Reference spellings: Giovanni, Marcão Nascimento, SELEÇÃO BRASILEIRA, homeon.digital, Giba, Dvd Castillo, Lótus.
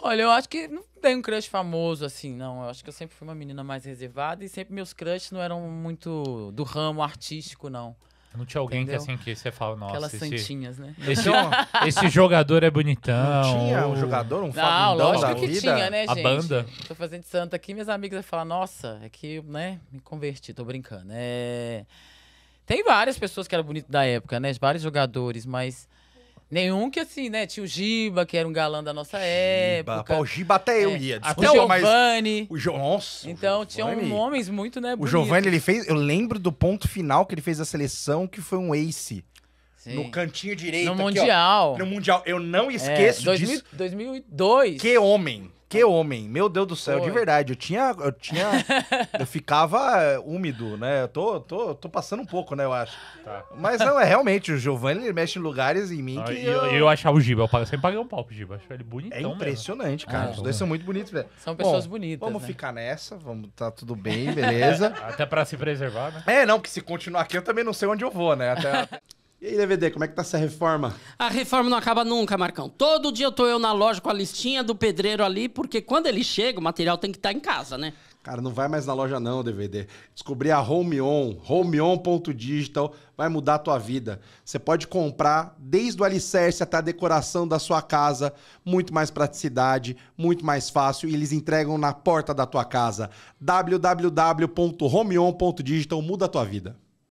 Olha, eu acho que não tenho um crush famoso, assim, não. Eu acho que eu sempre fui uma menina mais reservada e sempre meus crushes não eram muito do ramo artístico, não. Não tinha alguém que, assim, que você fala, nossa... Aquelas santinhas, né? Esse jogador é bonitão. Não tinha um jogador, um fabundão da vida? Não, lógico que tinha, né, gente? A banda. Tô fazendo santa aqui, minhas amigas falam, nossa, é que, né, me converti, tô brincando. É... Tem várias pessoas que eram bonitas da época, né? Vários jogadores, mas... Nenhum que assim, né? Tinha o Giba, que era um galã da nossa época. Pá, o Giba até eu ia. Até o Giovanni. Mas... Nossa, então, tinham homens muito, né, bonitos. O Giovanni, ele fez... Eu lembro do ponto final que ele fez da seleção, que foi um ace. Sim. No cantinho direito. No aqui, Mundial. Ó, no Mundial. Eu não esqueço disso. 2002. Que homem. Que homem. Meu Deus do céu, foi. De verdade. Eu ficava úmido, né? Eu tô passando um pouco, né, eu acho. Tá. Mas não, é realmente, o Giovanni, ele mexe em lugares em mim que... Eu achava o Giba, eu sempre paguei um pau pro Giba. Acho ele bonitão. É impressionante, mesmo. Cara. Os dois são muito bonitos, velho. São pessoas bonitas, vamos, né? Ficar nessa, vamos, tá tudo bem, beleza. Até pra se preservar, né? É, não, porque se continuar aqui, eu também não sei onde eu vou, né? Até... E aí, DVD, como é que tá essa reforma? A reforma não acaba nunca, Marcão. Todo dia eu tô na loja com a listinha do pedreiro ali, porque quando ele chega, o material tem que estar em casa, né? Cara, não vai mais na loja não, DVD. Descobri a Home On, homeon.digital, vai mudar a tua vida. Você pode comprar desde o alicerce até a decoração da sua casa, muito mais praticidade, muito mais fácil, e eles entregam na porta da tua casa. www.homeon.digital, muda a tua vida.